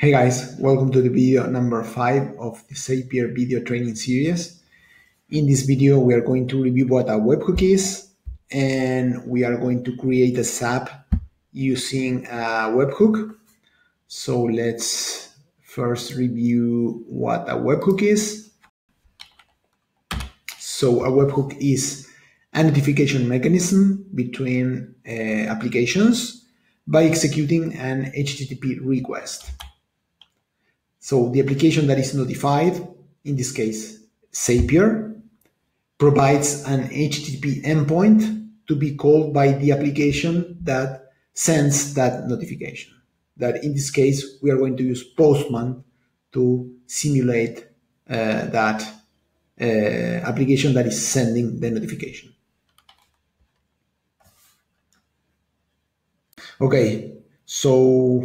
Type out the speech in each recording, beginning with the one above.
Hey guys, welcome to the video number 5 of the Zapier video training series. In this video, we are going to review what a webhook is, and we are going to create a Zap using a webhook. So let's first review what a webhook is. So a webhook is a notification mechanism between applications by executing an HTTP request. So the application that is notified, in this case Zapier, provides an HTTP endpoint to be called by the application that sends that notification. That in this case, we are going to use Postman to simulate that application that is sending the notification. Okay, so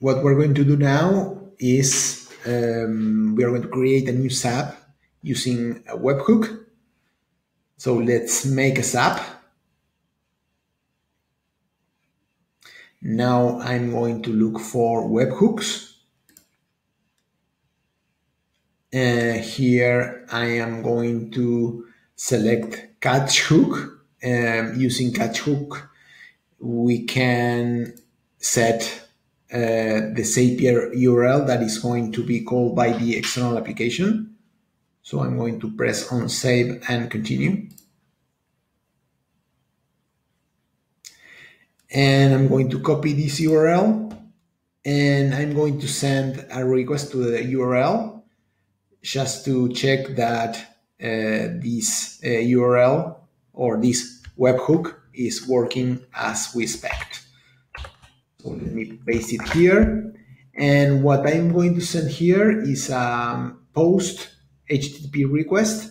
what we're going to do now is we are going to create a new Zap using a webhook. So let's make a Zap. Now I'm going to look for webhooks. Here I am going to select catch hook. Using catch hook, we can set the Zapier URL that is going to be called by the external application. So I'm going to press on save and continue. And I'm going to copy this URL and I'm going to send a request to the URL just to check that this URL or this webhook is working as we expect. So let me paste it here. And what I'm going to send here is a post HTTP request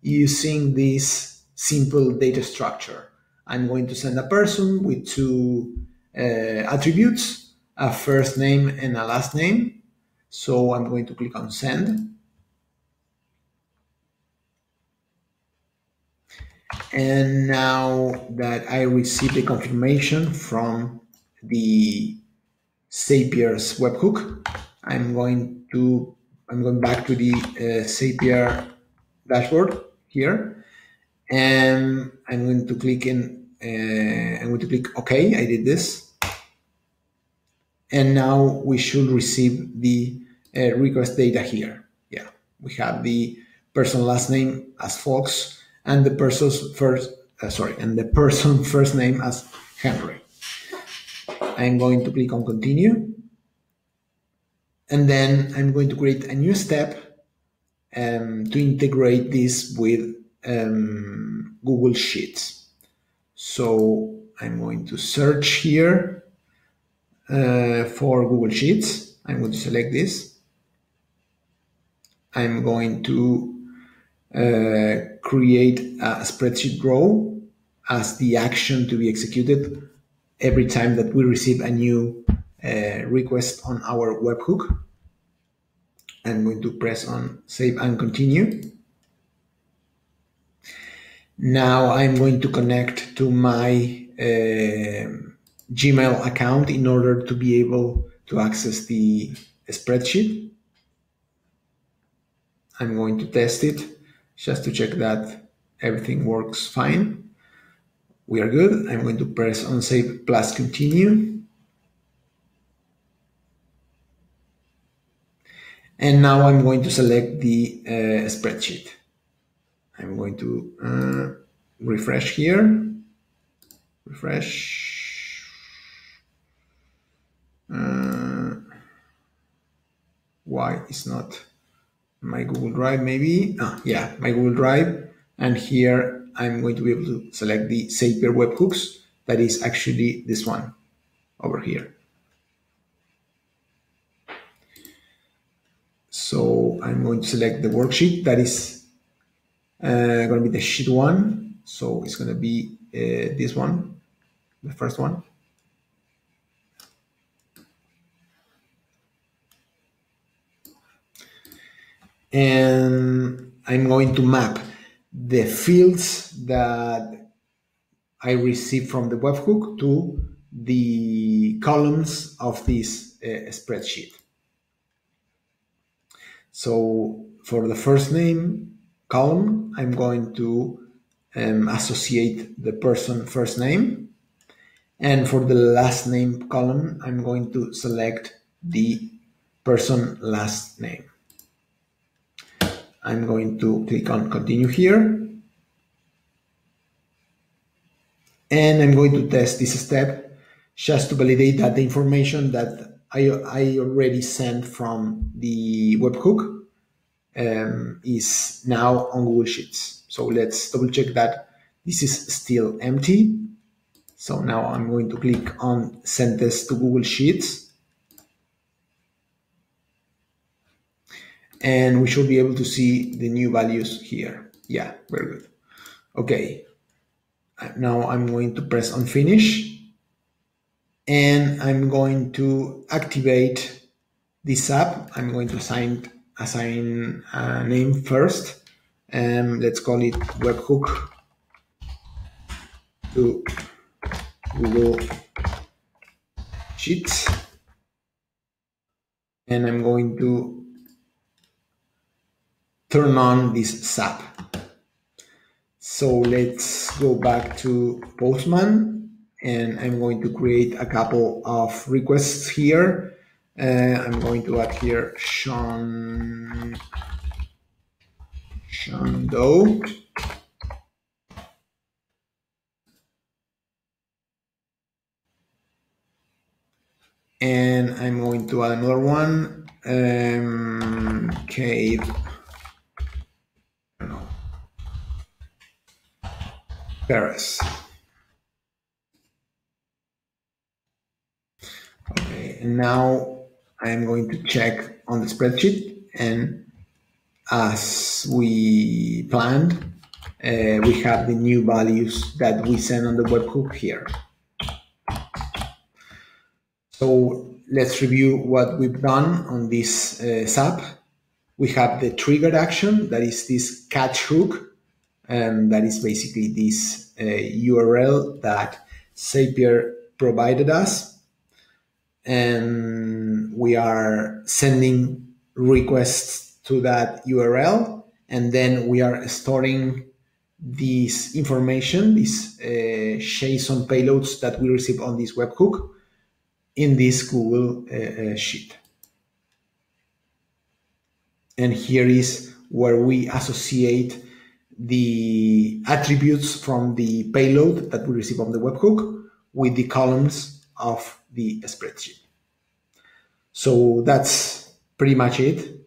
using this simple data structure. I'm going to send a person with two attributes, a first name and a last name. So I'm going to click on send. And now that I received the confirmation from the Zapier's webhook, I'm going back to the Zapier dashboard here, and I'm going to click in. I'm going to click OK. I did this, and now we should receive the request data here. Yeah, we have the person last name as Fox and the person's first name as Henry. I'm going to click on continue, and then I'm going to create a new step to integrate this with Google Sheets. So I'm going to search here for Google Sheets. I'm going to select this. I'm going to create a spreadsheet row as the action to be executed every time that we receive a new request on our webhook. I'm going to press on save and continue. Now I'm going to connect to my Gmail account in order to be able to access the spreadsheet. I'm going to test it just to check that everything works fine. We are good. I'm going to press on save plus continue. And now I'm going to select the spreadsheet. I'm going to refresh here. Refresh. Why is not my Google Drive maybe? Ah, yeah, my Google Drive. And here I'm going to be able to select the Zapier webhooks. That is actually this one over here. So I'm going to select the worksheet that is going to be the sheet one. So it's going to be this one, the first one. And I'm going to map the fields that I receive from the webhook to the columns of this a spreadsheet. So for the first name column, I'm going to associate the person first name. And for the last name column, I'm going to select the person last name. I'm going to click on continue here. And I'm going to test this step just to validate that the information that I already sent from the webhook is now on Google Sheets. So let's double check that this is still empty. So now I'm going to click on send test to Google Sheets. And we should be able to see the new values here. Yeah, very good. Okay. Now I'm going to press on finish, and I'm going to activate this app. I'm going to assign a name first, and let's call it webhook to Google Sheets. And I'm going to turn on this Zap. So let's go back to Postman, and I'm going to create a couple of requests here. I'm going to add here Sean Doe. And I'm going to add another one, Kate. Paris. Okay, and now I'm going to check on the spreadsheet, and as we planned, we have the new values that we sent on the webhook here. So let's review what we've done on this Zap. We have the triggered action, that is this catch hook. That is basically this URL that Zapier provided us. And we are sending requests to that URL. And then we are storing this information, these JSON payloads that we receive on this webhook in this Google Sheet. And here is where we associate the attributes from the payload that we receive on the webhook with the columns of the spreadsheet. So that's pretty much it.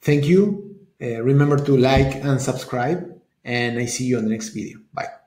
Thank you. Remember to like and subscribe, and I see you on the next video. Bye.